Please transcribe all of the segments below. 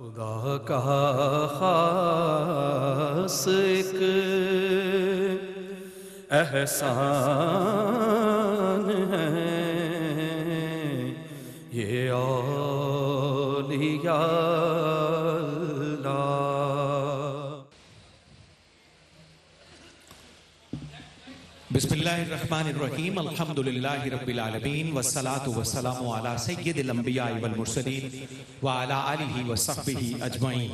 خدا کا خاص ایک احسان ہے یہ اولیاء اللہ. بسم اللہ الرحمن الرحیم. الحمدللہ رب العالمین والصلاة والسلام علی سید الانبیاء والمرسلین وعلی آلہ وصحبہ اجمعین.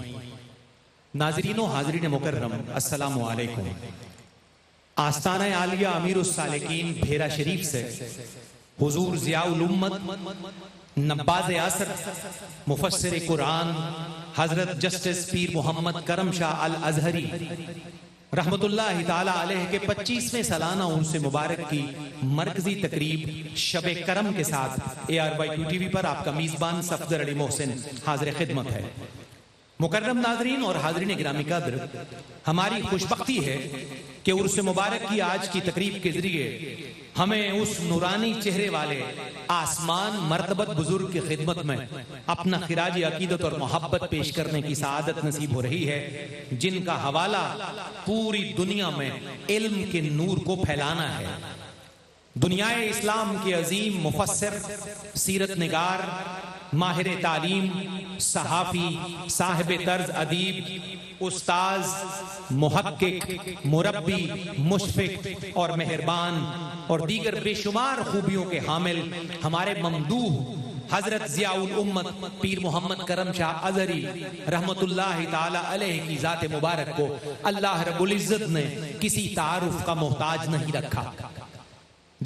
ناظرین و حاضرین مکرم السلام علیکم. آستانہ عالیہ امیر-السالکین بھیرا شریف سے حضور ضیاءالامت نباز عصر مفسر قرآن حضرت جسٹس پیر محمد کرم شاہ الازہری رحمت اللہ تعالیٰ علیہ کے 25ویں سالانہ عرس مبارک کی مرکزی تقریب شب کرم کے ساتھ ARYQ TV پر آپ کا میزبان صفدر علی محسن حاضر خدمت ہے. مکرم ناظرین اور حاضرین گرامی قدر، ہماری خوشبختی ہے کہ عرس مبارک کی آج کی تقریب کے ذریعے ہمیں اس نورانی چہرے والے آسمان مرتبت بزرگ کی خدمت میں اپنا خراج عقیدت اور محبت پیش کرنے کی سعادت نصیب ہو رہی ہے، جن کا حوالہ پوری دنیا میں علم کے نور کو پھیلانا ہے. دنیا اسلام کے عظیم مفسر، سیرت نگار، ماہر تعلیم، صحافی، صاحب طرز ادیب، استاذ، محقق، مربی، مشفق اور مہربان اور دیگر بے شمار خوبیوں کے حامل ہمارے ممدوح حضرت ضیاءالامت پیر محمد کرم شاہ الازہری رحمت اللہ تعالیٰ علیہ کی ذات مبارک کو اللہ رب العزت نے کسی تعارف کا محتاج نہیں رکھا.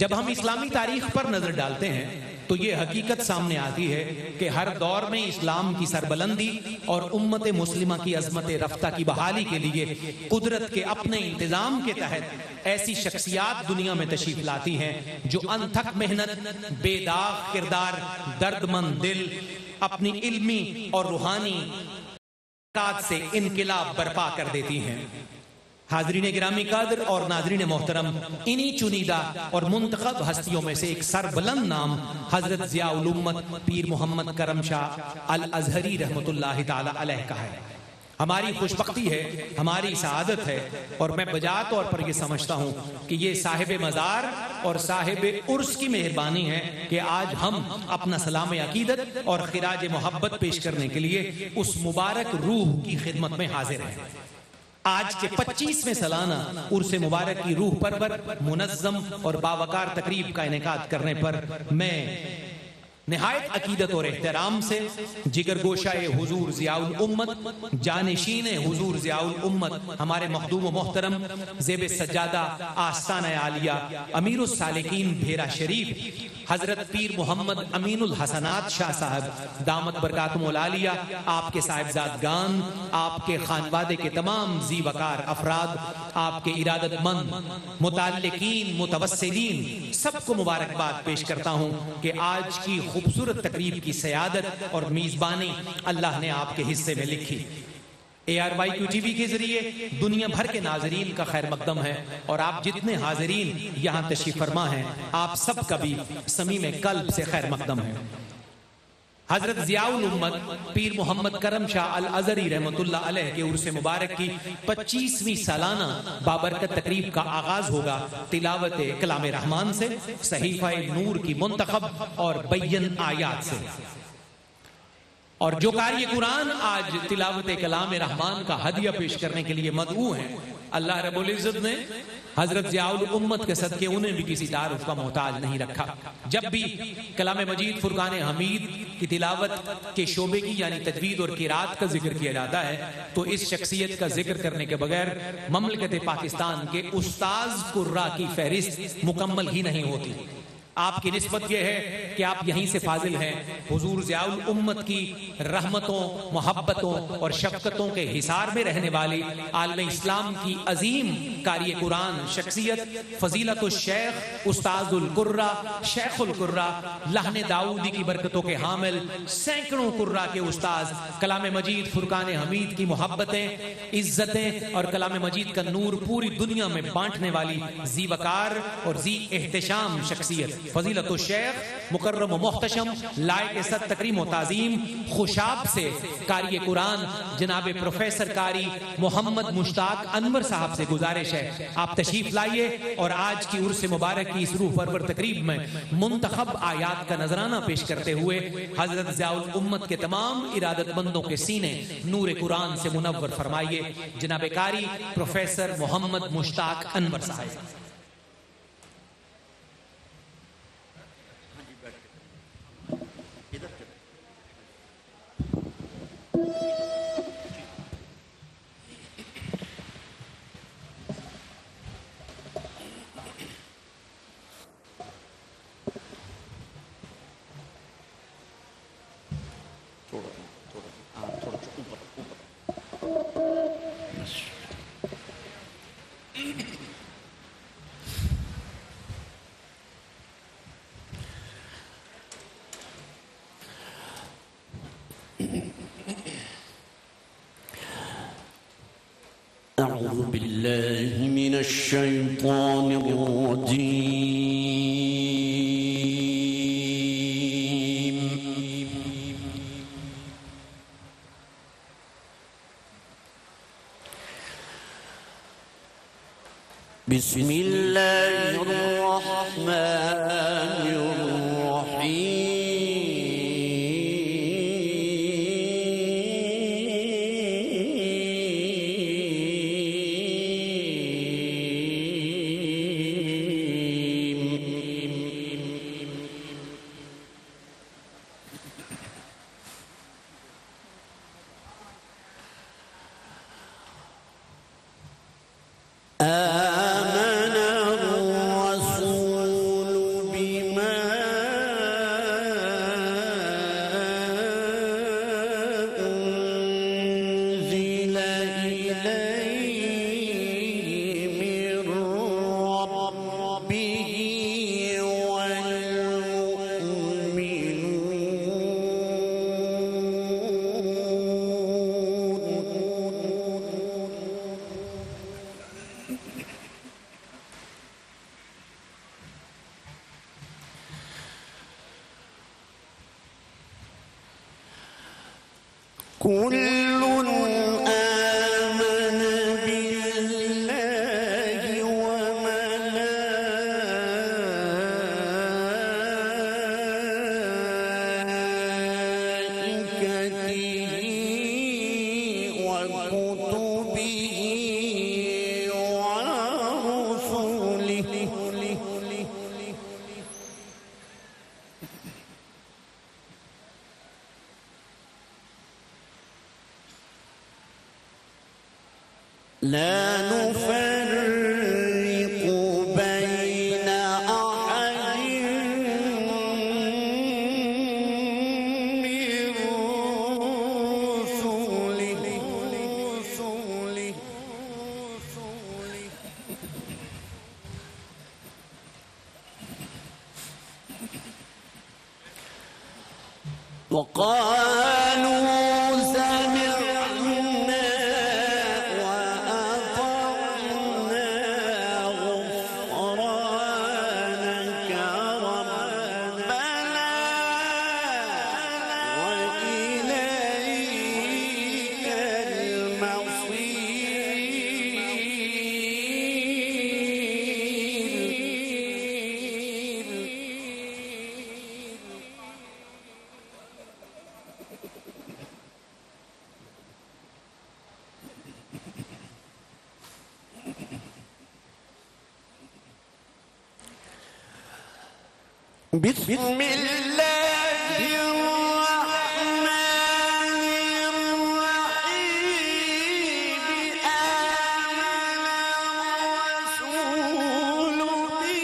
جب ہم اسلامی تاریخ پر نظر ڈالتے ہیں تو یہ حقیقت سامنے آتی ہے کہ ہر دور میں اسلام کی سربلندی اور امت مسلمہ کی عظمت رفتہ کی بحالی کے لیے قدرت کے اپنے انتظام کے تحت ایسی شخصیات دنیا میں تشریف لاتی ہیں جو انتھک محنت، بے داغ کردار، دردمند دل، اپنی علمی اور روحانی طاقت سے انقلاب برپا کر دیتی ہیں. حاضرین گرامی قدر اور ناظرین محترم، انہی چنیدہ اور منتخب ہستیوں میں سے ایک سربلند نام حضرت ضیاءالامت پیر محمد کرم شاہ الازہری رحمت اللہ تعالیٰ علیہ کا ہے. ہماری خوشبختی ہے، ہماری سعادت ہے اور میں بجا طور پر یہ سمجھتا ہوں کہ یہ صاحب مزار اور صاحب عرس کی مہربانی ہے کہ آج ہم اپنا سلام عقیدت اور خراج محبت پیش کرنے کے لیے اس مبارک روح کی خدمت میں حاضر ہیں. آج کے 25ویں سالانہ عرس مبارک کی روح پرور منظم اور باوقار تقریب کا انعقاد کرنے پر میں نہایت عقیدت اور احترام سے جگر گوشہ حضور ضیاءالامت، جانشین حضور ضیاءالامت ہمارے مخدوم و محترم زیب سجادہ آستانہ عالیہ امیر-السالکین بھیرا شریف حضرت پیر محمد امین-الحسنات شاہ صاحب دامت برکاتہم العالیہ، آپ کے صاحبزادگان، آپ کے خانوادے کے تمام ذی وقار افراد، آپ کے ارادت مند، متعلقین، متوسلین، سب کو مبارکباد پیش کرتا ہوں کہ آج کی خوبصورت تقریب کی سیادت اور میزبانی اللہ نے آپ کے حصے میں لکھی. ARYQ TV کے ذریعے دنیا بھر کے ناظرین کا خیر مقدم ہے اور آپ جتنے حاضرین یہاں تشریف فرما ہیں آپ سب کا بھی صمیم قلب سے خیر مقدم ہے. حضرت ضیاءالامت پیر محمد کرم شاہ الازہری رحمت اللہ علیہ کے عرس مبارک کی 25ویں سالانہ بابرکت تقریب کا آغاز ہوگا تلاوت کلام رحمان سے، صحیفہ نور کی منتخب اور بین آیات سے. اور جو قاری قرآن آج تلاوت کلام رحمان کا ہدیہ پیش کرنے کے لیے مدعو ہیں، اللہ رب العزت نے حضرت ضیاءالامت کے صدقے انہیں بھی کسی تعارف کا محتاج نہیں رکھا. جب بھی کلام مجید فرقان حمید کی تلاوت کے شعبے کی یعنی تجوید اور قراءت کا ذکر کیا جاتا ہے تو اس شخصیت کا ذکر کرنے کے بغیر مملکت پاکستان کے استاذ قراء کی فہرست مکمل ہی نہیں ہوتی. آپ کی نسبت یہ ہے کہ آپ یہیں سے فاضل ہیں. حضور ضیاءالامت کی رحمتوں، محبتوں اور شفقتوں کے حصار میں رہنے والی عالم اسلام کی عظیم قاری قرآن شخصیت فضیلت الشیخ استاذ القراء شیخ القراء لحن داؤدی کی برکتوں کے حامل سینکڑوں قراء کے استاذ، کلام مجید فرقان حمید کی محبتیں، عزتیں اور کلام مجید کا نور پوری دنیا میں بانٹنے والی ذی وقار اور ذی احتشام شخصیت فضیلت الشیخ مکرم و محتشم لائق عزت تکریم و تعظیم خوشاب سے قاری قرآن جناب پروفیسر قاری محمد مشتاق انور صاحب سے گزارش ہے آپ تشریف لائیے اور آج کی عرس مبارک کی اس روح پرور تقریب میں منتخب آیات کا نظرانہ پیش کرتے ہوئے حضرت ضیاء الامت کے تمام ارادت مندوں کے سینے نور قرآن سے منور فرمائیے جناب قاری پروفیسر محمد مشتاق انور صاحب أعوذ بالله من الشيطان الرجيم بسم الله الرحمن الرحيم بسم الله الرحمن الرحيم آمن الرسول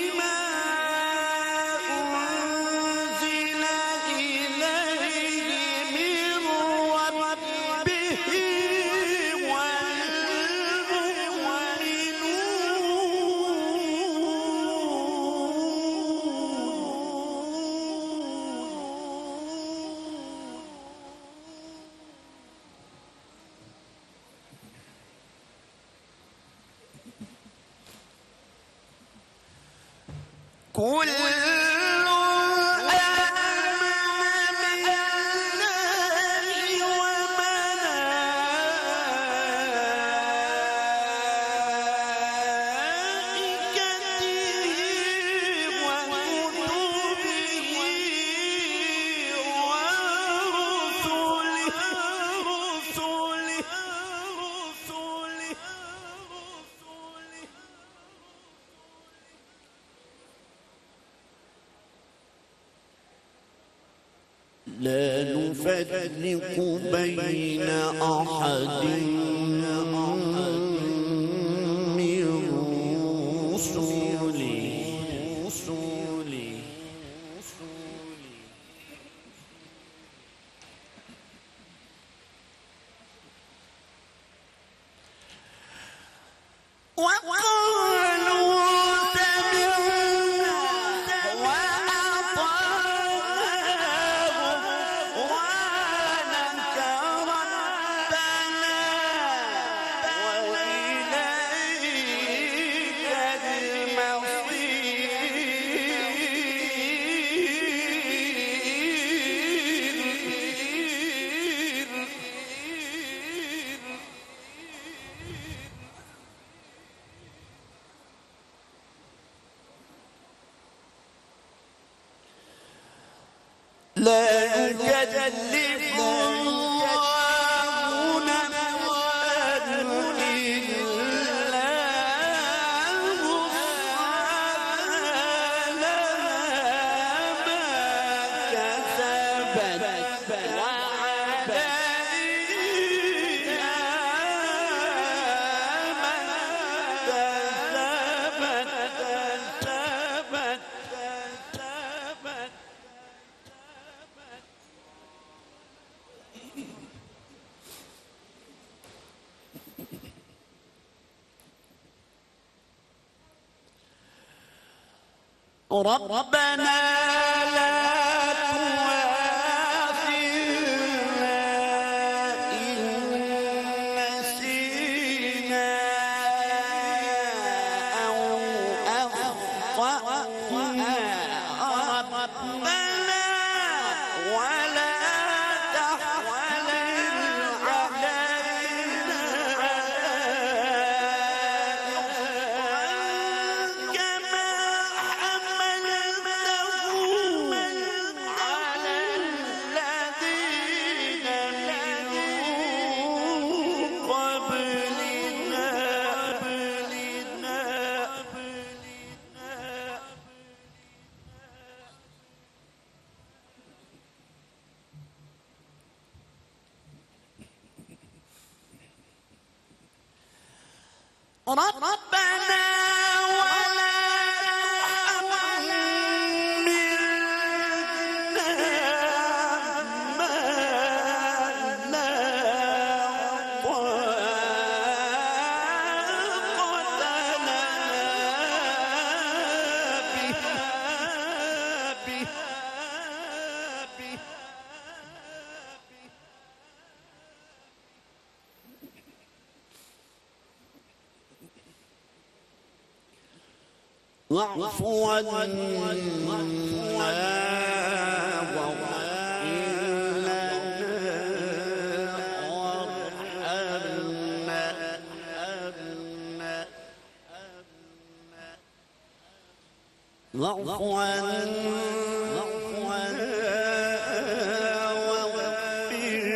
بما أنزل إليه من ربه قل لا نفرق بين أحد من رسله. لا يكلف الله نفسا إلا وسعها لها ما كسبت وعليها ما اكتسبت. ربنا لا تؤاخذنا إن نسينا أو أخطأنا ربنا ولا تحمل علينا كما ربنا ولا تحملنا ما لا طاقة لنا به. واعف عنا واغفر لنا وارحمنا. واعف عنا واعف عنا واغفر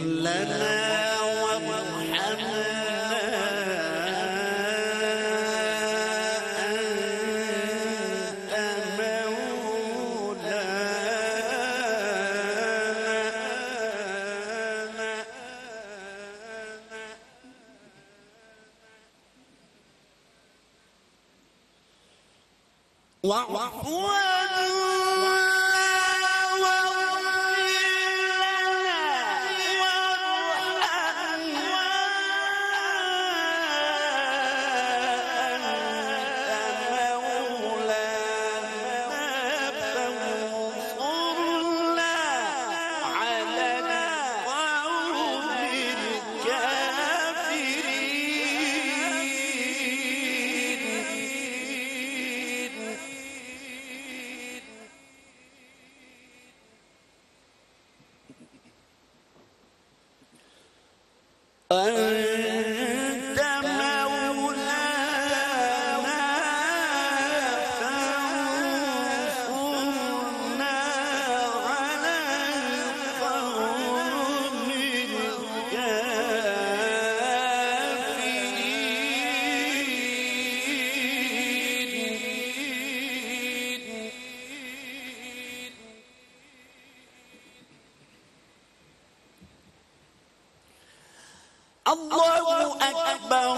لنا وارحمنا أنت مولانا. واعف عنا واغفر لنا وارحمنا أنت مولانا. واعف عنا أنت مولانا فانصرنا على القوم الكافرين. الله أكبر.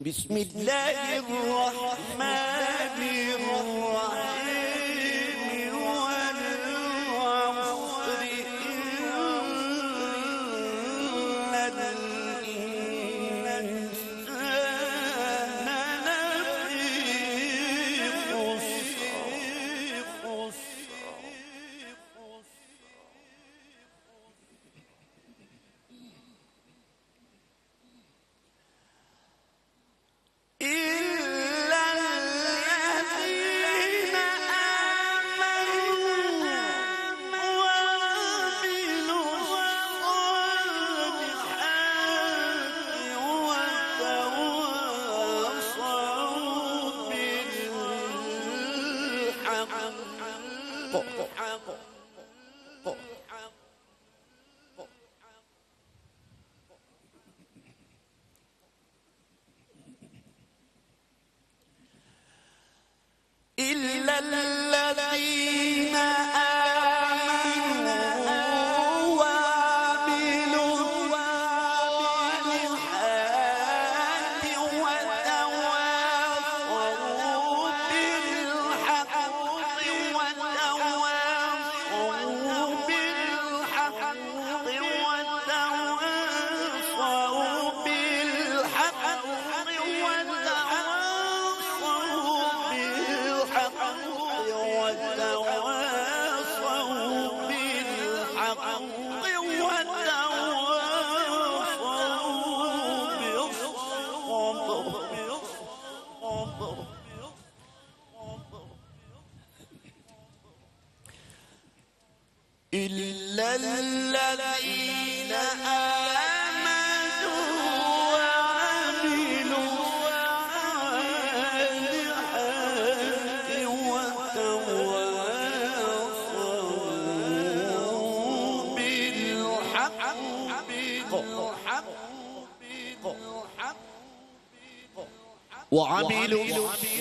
بسم الله الرحمن الرحيم والعصر إن الإنسان لفي خسر. إلا الذين آمنوا وعملوا الصالحات بسم الله الرحمن الرحيم إلا الذين آمنوا وعملوا الصالحات وتواصوا بالحق إلا الذين آمنوا وعملوا الصالحات وتواصوا بالحق وعملوا الصالحات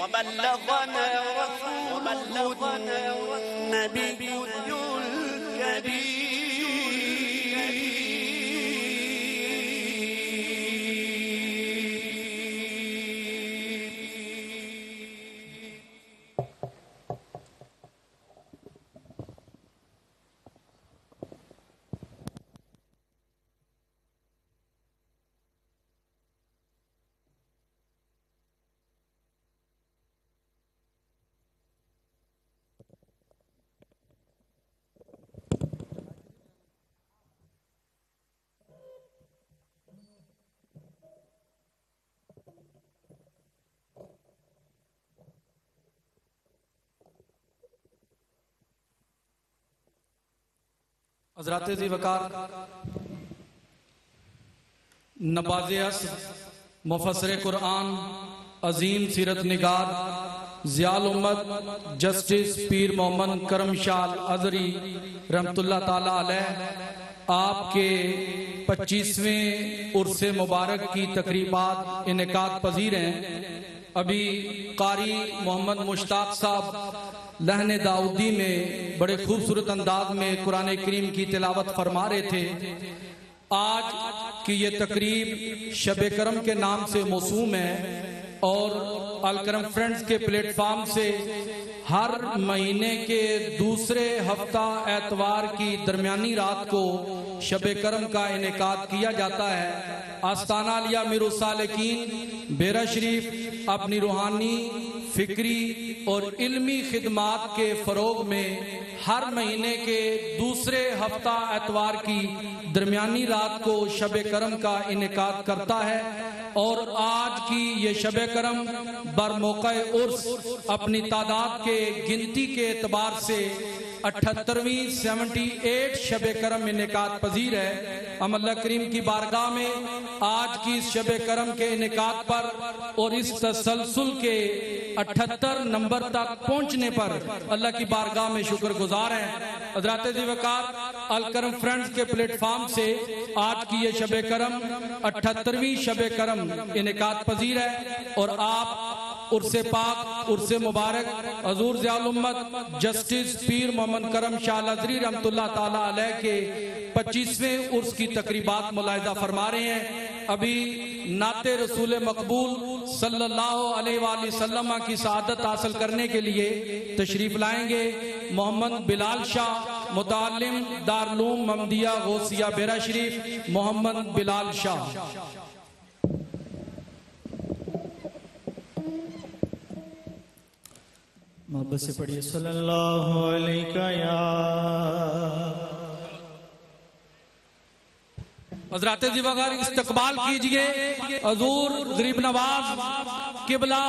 وبلغنا رسولنا النبي الكريم. हजरात ज़ी वकार, नबाज़े अस्र, मुफस्सरे कुरान, अजीम सीरत निगार, ज़िया-उल-उम्मत जस्टिस पीर मोहम्मद करम शाह अज़हरी रहमतुल्लाह ताला अलैह, आपके 25वें उर्स मुबारक की तकरीबात इनेकाद पजीर हैं। अभी कारी मोहम्मद मुश्ताक साहब लहने दाऊदी में बड़े खूबसूरत अंदाज में कुरान करीम की तिलावत फरमा रहे थे। आज की ये तकरीब शब करम के नाम से मौसूम है और अलकरम फ्रेंड्स के प्लेटफॉर्म से हर महीने के दूसरे हफ्ता एतवार की दरमियानी रात को शब करम का इनेकाद किया जाता है। आस्ताना अलिया आमिर-उस-सालिकीन बेरा शरीफ अपनी रूहानी, फिक्री और इल्मी खिदमात के फरोग में हर महीने के दूसरे हफ्ता एतवार की दरमियानी रात को शब करम का इनेकाद करता है और आज की ये शब करम बरमौक़े उर्स अपनी तादाद के गिनती के एतबार से 78वीं 78 शब करम इनेकाद पजीर है। अमल्ला करीम की बारगाह में आज की इस शब करम के इनेकाद पर और इस तसलसल के 78 नंबर तक पहुंचने पर अल्लाह की बारगाह में शुक्रगुजार हैं। हजरात ज़ी वकार, अलकरम फ्रेंड्स के प्लेटफॉर्म से आज की ये शब करम 78वीं शब करम इनेकाद पजीर है और आप उर्से पाक उर्से मुबारक हजूर ज़िया-उल-उम्मत जस्टिस पीर मोहम्मद करम शाह अज़हरी रहमतुल्लाह ताला अलैह के 25वें उर्स की तकरीबात मुलाहिजा फरमा रहे हैं। अभी नाते रसूल मकबूल सल्लल्लाहु अलैहि वसल्लम की सआदत हासिल करने के लिए तशरीफ लाएंगे मोहम्मद बिलाल शाह, मुताल्लिम दारुल उलूम मुहम्मदिया गौसिया बेरा शरीफ, मोहम्मद बिलाल शाह। मोहब्बत से पढ़िए सल्लल्लाहु अलैका या। हज़रात जी वगैरह इस्तकबाल कीजिए हजूर गरीब नवाज किबला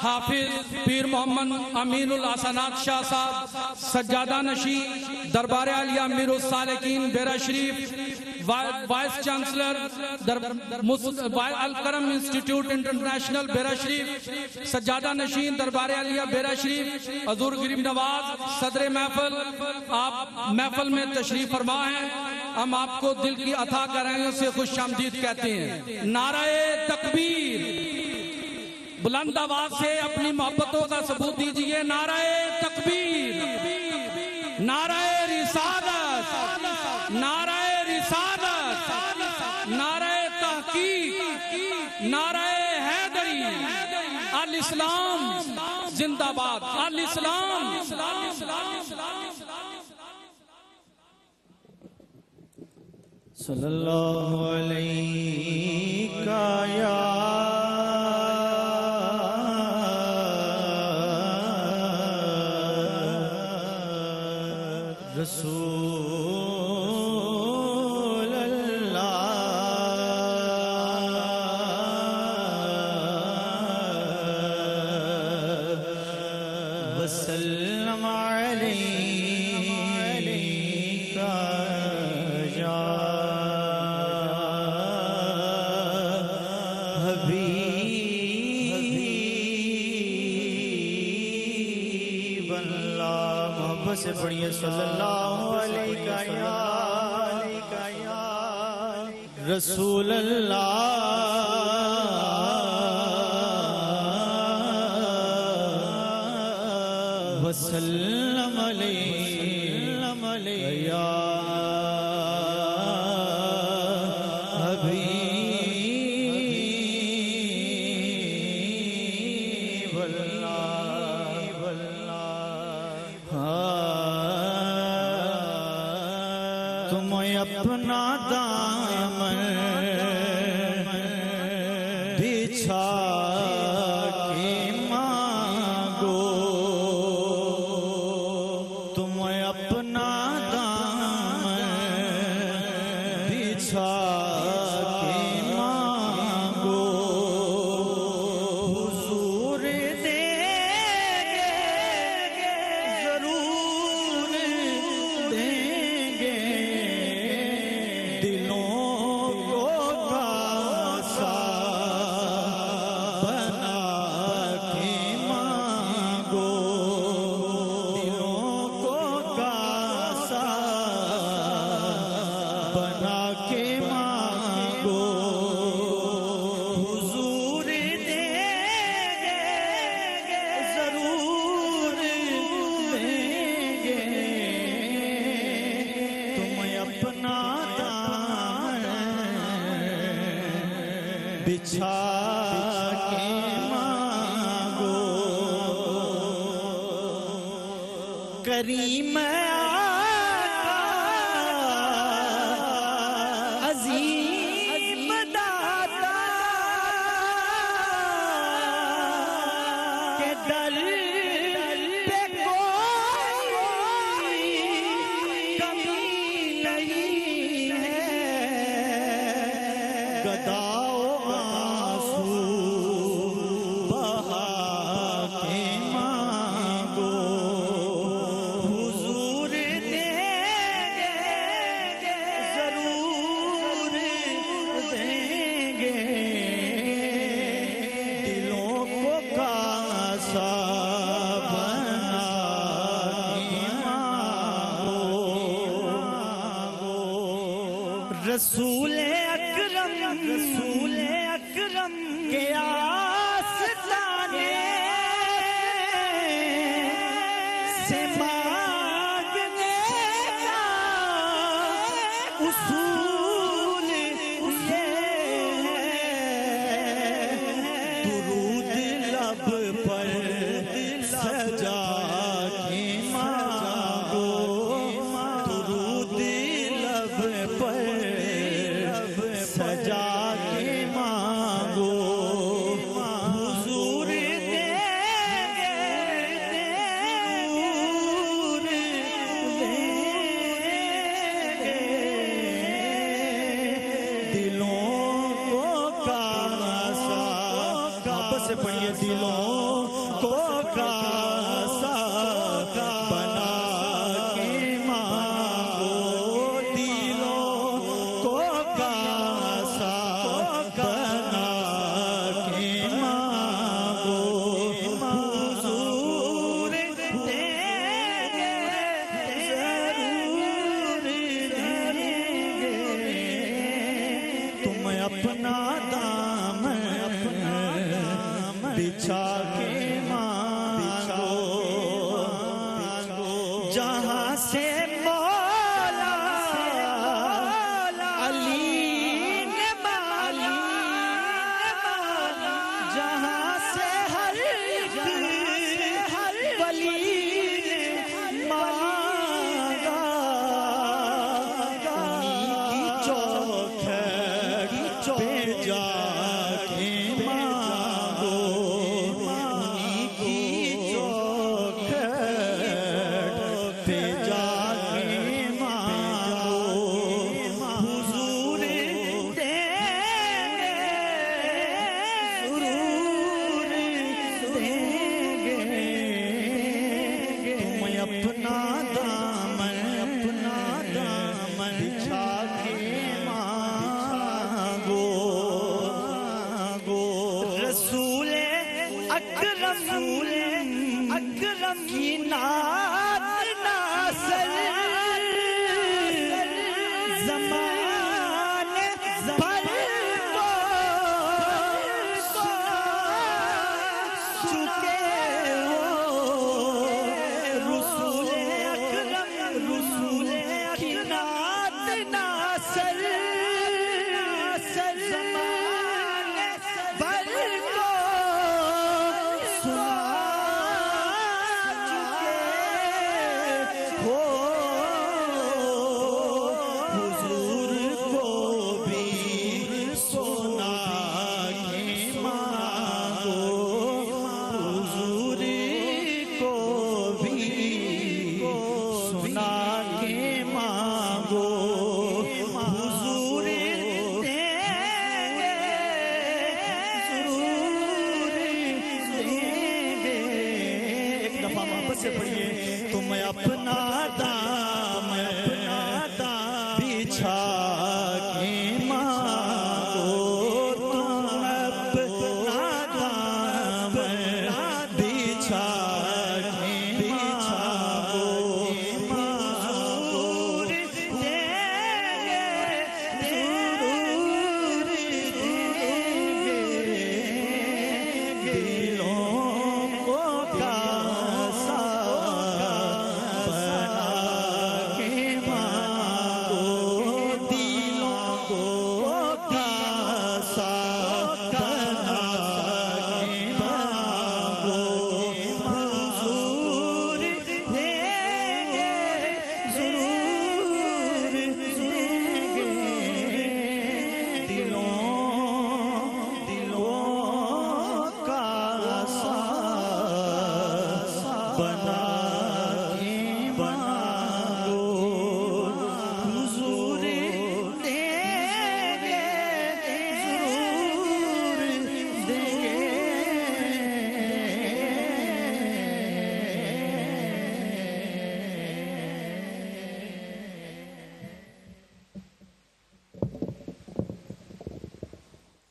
हाफिज पीर मोहम्मद अमीन-उल-हसनात शाह साहब सज्जादा नशी दरबार आलिया आमिर-उस-सालिकीन Bhera Sharif, vice chancellor Al-Karam institute international Bhera Sharif, सज्जादा नशीन दरबार आलिया बेरा शरीफ, हजूर गरीब नवाज सदर महफल, आप महफल में तशरीफ फरमा है। हम आपको दिल की अथा कराइयों से खुश आमदीद कहते हैं। नाराए तकबीर बुलंद आवाज से अपनी मोहब्बतों का सबूत दीजिए। नाराए तकबीर, नाराए रिसालत, नाराए नाराए तहकीक, नाराए हैदरी, अल इस्लाम जिंदाबाद, अल इस्लाम। सल्लल्लाहु अलैका या रसूल रसूल अल्लाह वसल्लम अलैहि या हबीब अल्लाह। तुम्हें अपना बिछा के मांगो करीम अजीम दाता के दर पे कोई कमी नहीं है गदाओ आंसू बहा के मांगो हुजूर ने जरूर देंगे दिलों को कासा बना के मांगो रसूल अकरम के आस्ताने से मांगने का उसूल ये है दुरूद लब पर सजा के मांगो दुरूद लब पर सजा के मांगो हुजूर देंगे दिलों को कासा वापस से पढ़िए दिलों को कासा बना के मांगो दिलों को कासा बना के मांगो हुजूर देंगे जरूर देंगे तुम अपना दामन बिछा के मांगो जहाँ से मौला अली ने मांगा जहाँ से हर वली ने मांगा उन्हीं की चौखड़ी पे जाके मांगो उन्हीं की चौखड़ी पे जाके मांगो हुजूर देंगे जरूर देंगे तुम अपना दामन बिछा के मांगो रसूले अकरम की नात नासर ज़माने पर वो चुके हो रसूले अकरम की नात नासर ज़माने पर वो सुना चुके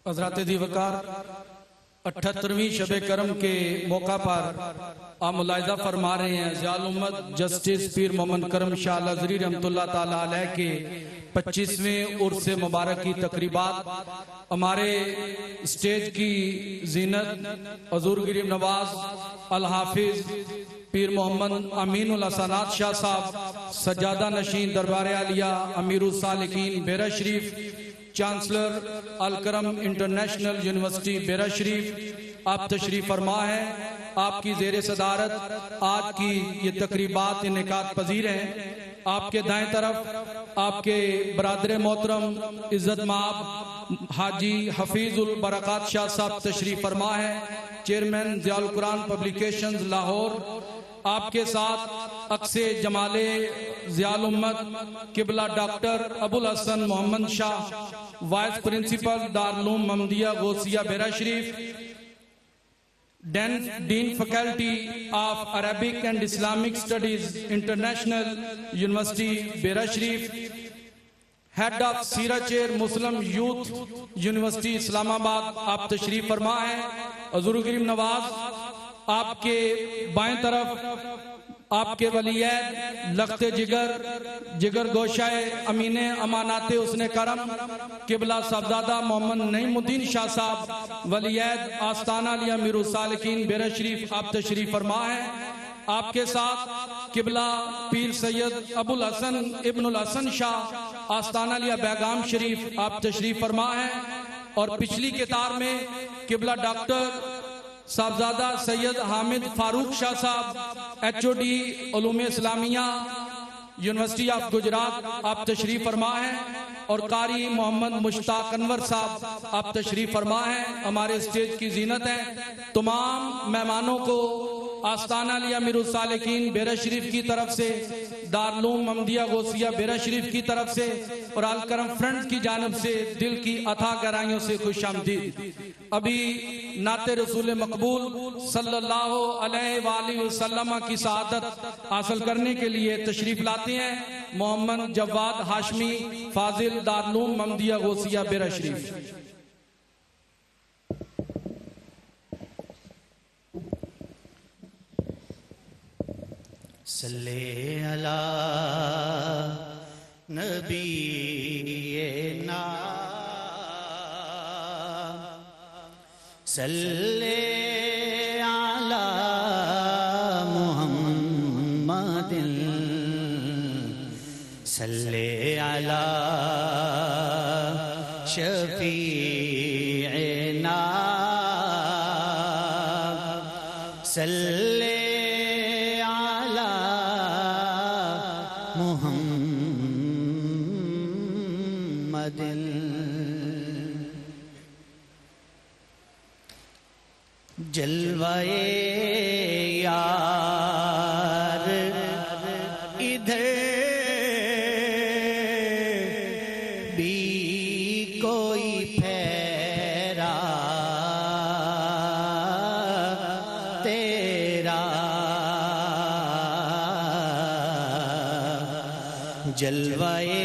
حضرات ذی وقار 78ویں شب کرم کے موقع پر آپ ملاحظہ فرما رہے ہیں ضیاءالامت جسٹس پیر محمد کرم شاہ العظری رحمۃ اللہ تعالی علیہ کے 25ویں عرس مبارک کی تقریبات ہمارے سٹیج کی زینت حضور گرامی نواز الحافظ پیر محمد امین الحسنات شاہ صاحب سجادہ نشین دربار عالیہ امیر-السالکین Bhera Sharif chancellor Al-Karam international university Bhera Sharif آپ تشریف فرما ہے. آپ کی زیر صدارت آج کی یہ تقریبات انعقاد پذیر ہیں. آپ کے دائیں طرف آپ کے برادر محترم عزت مآب حاجی حفیظ-ul-برکات شاہ صاحب تشریف فرما ہے چیئرمین ضیاء-ul-قرآن پبلیکیشنز لاہور. آپ کے ساتھ اقصِ جمالِ ضیاءالامت قبلہ doctor Abu al-Hasan Muhammad Shah vice principal Darul Uloom Mohammadiya Ghausia Bhera Sharif dean faculty of Arabic and Islamic studies international university Bhera Sharif head of سیرچیر Muslim youth university Islamabad آپ تشریف فرما ہے. حضور گرامی نواز آپ کے بائیں طرف آپ کے ولیعید لخت جگر جگر گوشہ امین امانات حسن کرم قبلہ صاحبزادہ محمد نعیم الدین شاہ صاحب ولیعید آستانہ علیہ امیر-السالکین بھیرہ شریف آپ تشریف فرما ہے. آپ کے ساتھ قبلہ پیر سید ابو الحسن ابن الحسن شاہ آستانہ علیہ بیگام شریف آپ تشریف فرما ہے. اور پچھلی قطار میں قبلہ ڈاکٹر صاحبزادہ سید حامد فاروق شاہ صاحب ایچ او ڈی علوم اسلامیہ یونیورسٹی آف گجرات آپ تشریف فرما ہے. اور قاری محمد مشتاق انور صاحب آپ تشریف فرما ہے ہمارے سٹیج کی زینت ہیں. تمام مہمانوں کو آستانہ علیہ امیر-السالکین بھیرہ شریف کی طرف سے دارالعلوم محمدیہ غوثیہ بھیرہ شریف کی طرف سے اور الکرم فرینڈز کی جانب سے دل کی عطا گرائیوں سے خوش آمدید. ابھی نعت رسول مقبول صلی اللہ علیہ وآلہ وسلم کی سعادت حاصل کرنے کے لیے تشریف لاتے ہیں محمد جواد ہاشمی فاضل دارالعلوم محمدیہ غوثیہ بھیرہ شریف. صلی اللہ نبینا صلی اللہ محمد صلی اللہ شفیعنا صلی جلوائے یار ادھر بھی کوئی پھیرا تیرا جلوائے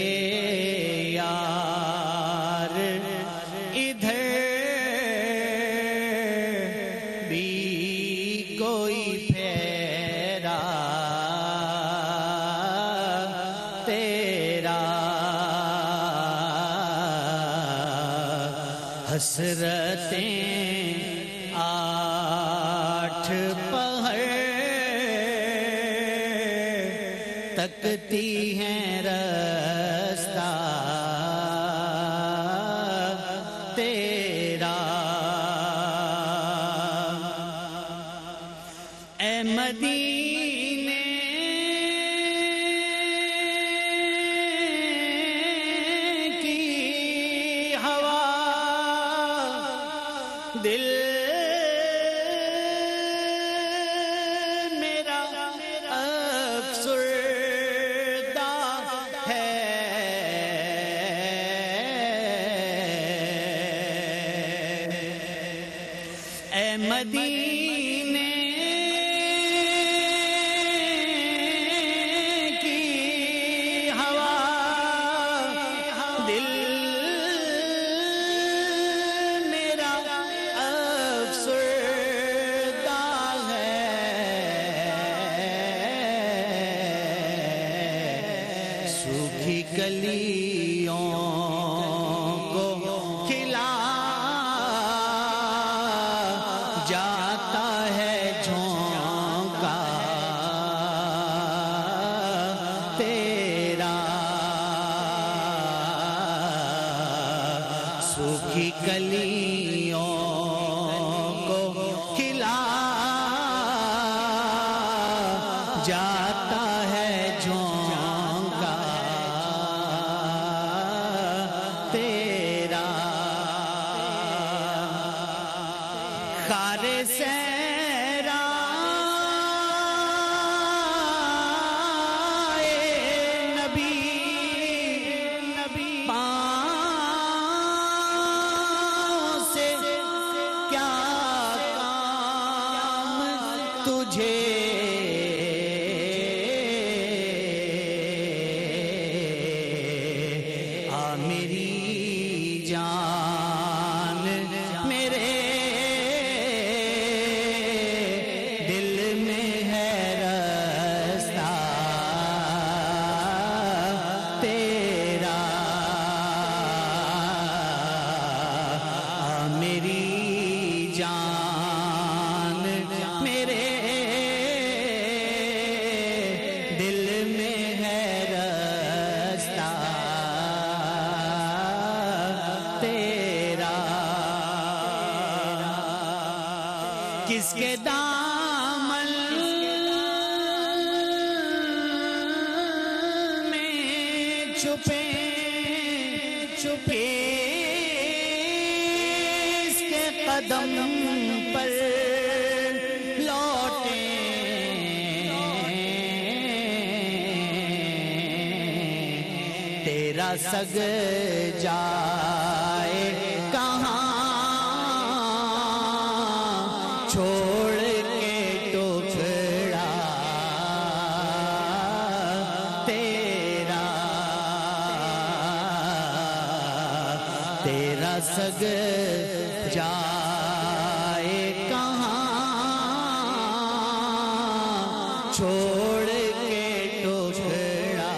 حسرتیں آٹھ پہر تکتی ہیں رستہ تیرا اے مدینے گلیوں کو کھلا جاتا ہے جھونکا تیرا، سوکھی گلیوں کو کھلا جاتا ہے جھونکا تیرا، خار صحرا نبی پاؤں سے کیا کام تجھے میری جان میرے دل میں ہے رستہ تیرا، میری جان میرے دل میں ہے رستہ کس کے دامن میں چھپے اس کے قدم پر لوٹے تیرا سگ جائے چھوڑ کے ٹکڑا تیرا، تیرا سگ جائے کہاں چھوڑ کے ٹکڑا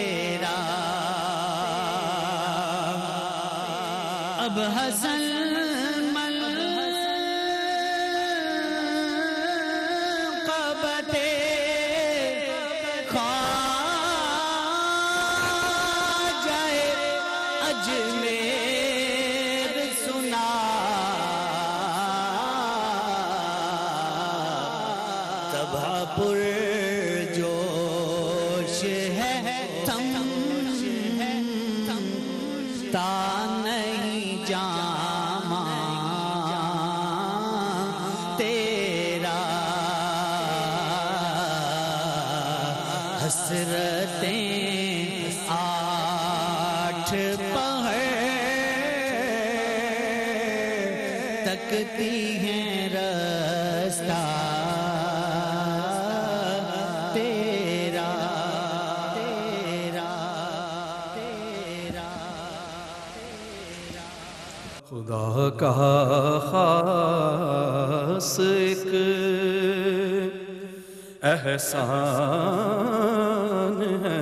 تیرا، اب حسن پر جوش ہے تم تا نہیں جاما تیرا، حسرتیں آٹھ پہر تکتی ہیں رستہ خدا کا خاص ایک احسان ہے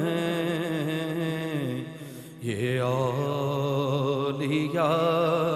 یہ اولیاء